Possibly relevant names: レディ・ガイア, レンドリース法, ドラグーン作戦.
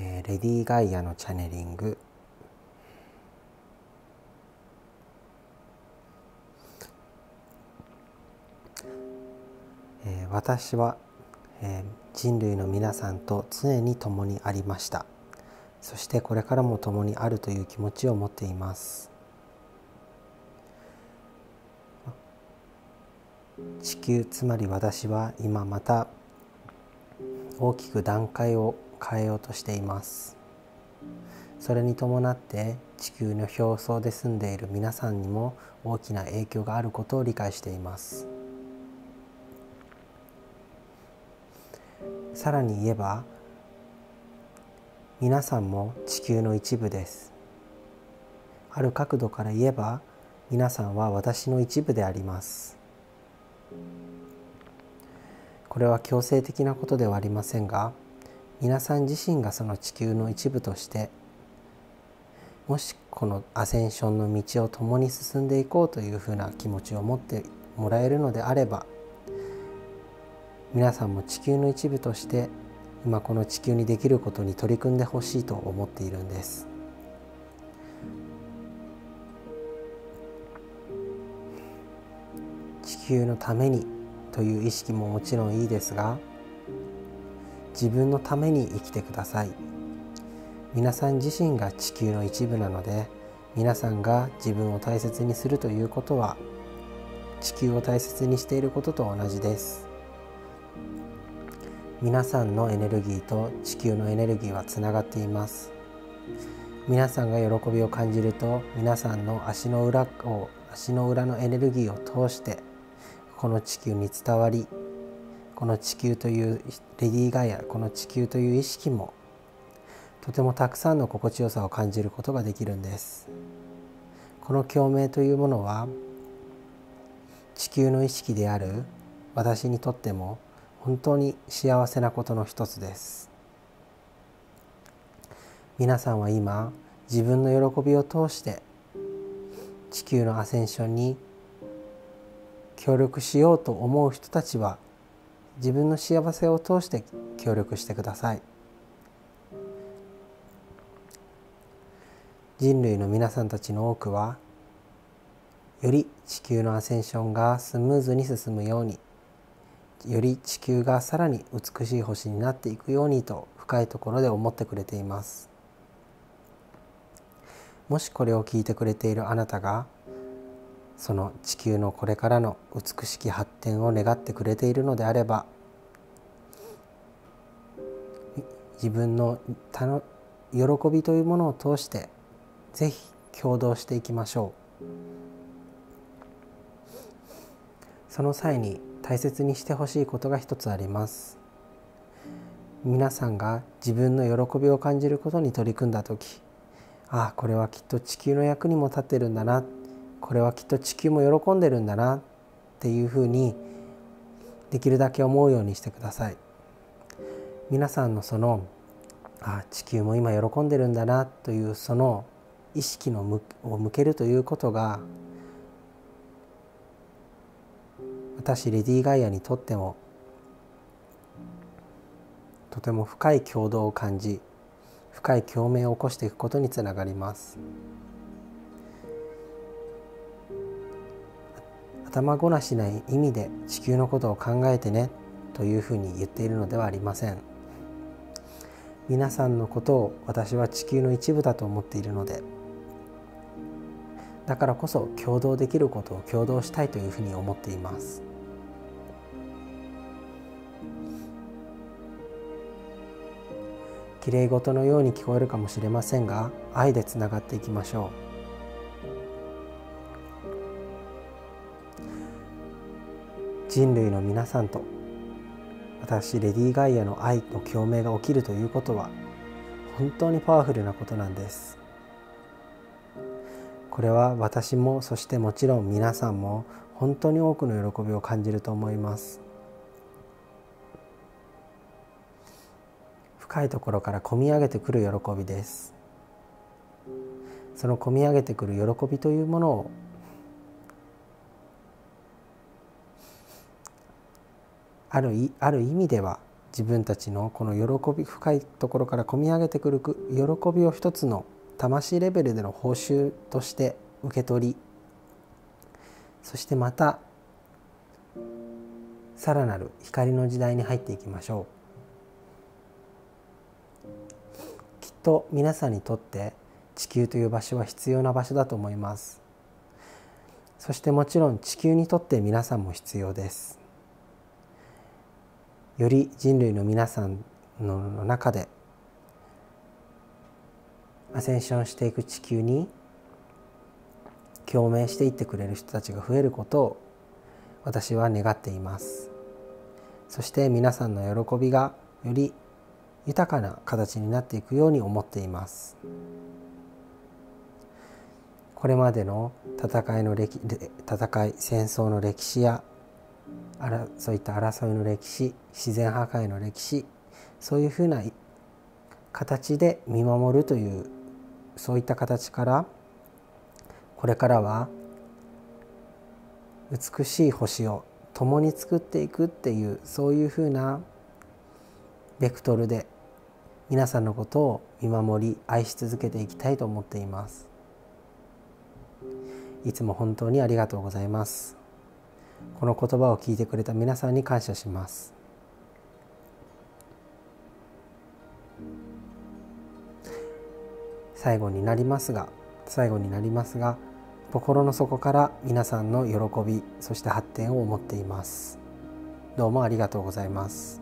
レディーガイアのチャネリング、私は人類の皆さんと常に共にありました。そしてこれからも共にあるという気持ちを持っています。地球、つまり私は今また大きく段階を変えようとしています。それに伴って地球の表層で住んでいる皆さんにも大きな影響があることを理解しています。さらに言えば、皆さんも地球の一部です。ある角度から言えば、皆さんは私の一部であります。これは強制的なことではありませんが、皆さん自身がその地球の一部として、もしこのアセンションの道を共に進んでいこうというふうな気持ちを持ってもらえるのであれば、皆さんも地球の一部として今この地球にできることに取り組んでほしいと思っているんです。地球のためにという意識ももちろんいいですが、自分のために生きてください。皆さん自身が地球の一部なので、皆さんが自分を大切にするということは、地球を大切にしていることと同じです。皆さんのエネルギーと地球のエネルギーはつながっています。皆さんが喜びを感じると、皆さんの足の裏のエネルギーを通してこの地球に伝わり、この地球というレディーガイア、この地球という意識もとてもたくさんの心地よさを感じることができるんです。この共鳴というものは、地球の意識である私にとっても本当に幸せなことの一つです。皆さんは今、自分の喜びを通して地球のアセンションに協力しようと思う人たちは、自分の幸せを通して協力してください。人類の皆さんたちの多くは、より地球のアセンションがスムーズに進むように、より地球がさらに美しい星になっていくようにと深いところで思ってくれています。もしこれを聞いてくれているあなたが、その地球のこれからの美しき発展を願ってくれているのであれば、自分の喜びというものを通してぜひ協働していきましょう。その際に大切にしてほしいことが一つあります。皆さんが自分の喜びを感じることに取り組んだ時、ああ、これはきっと地球の役にも立ってるんだな、これはきっと地球も喜んでるんだなっていうふうに、できるだけ思うようにしてください。皆さんのその、ああ、地球も今喜んでるんだなというその意識を向けるということが、私レディーガイアにとってもとても深い共同を感じ、深い共鳴を起こしていくことにつながります。頭ごなしない意味で地球のことを考えてねというふうに言っているのではありません。皆さんのことを私は地球の一部だと思っているので、だからこそ共同できることを共同したいというふうに思っています。きれい事のように聞こえるかもしれませんが、愛でつながっていきましょう。人類の皆さんと私レディーガイアの愛の共鳴が起きるということは、本当にパワフルなことなんです。これは私も、そしてもちろん皆さんも本当に多くの喜びを感じると思います。深いところからこみ上げてくる喜びです。そのこみ上げてくる喜びというものを、ある意味では自分たちのこの喜び、深いところから込み上げてくる喜びを一つの魂レベルでの報酬として受け取り、そしてまたさらなる光の時代に入っていきましょう。きっと皆さんにとって地球という場所は必要な場所だと思います。そしてもちろん地球にとって皆さんも必要です。より人類の皆さんの中でアセンションしていく地球に共鳴していってくれる人たちが増えることを私は願っています。そして皆さんの喜びがより豊かな形になっていくように思っています。これまでの戦い、戦争の歴史やそういった争いの歴史、自然破壊の歴史、そういうふうな形で見守るという、そういった形から、これからは美しい星を共に作っていくっていう、そういうふうなベクトルで皆さんのことを見守り、愛し続けていきたいと思っています。いつも本当にありがとうございます。この言葉を聞いてくれた皆さんに感謝します。最後になりますが、心の底から皆さんの喜び、そして発展を思っています。どうもありがとうございます。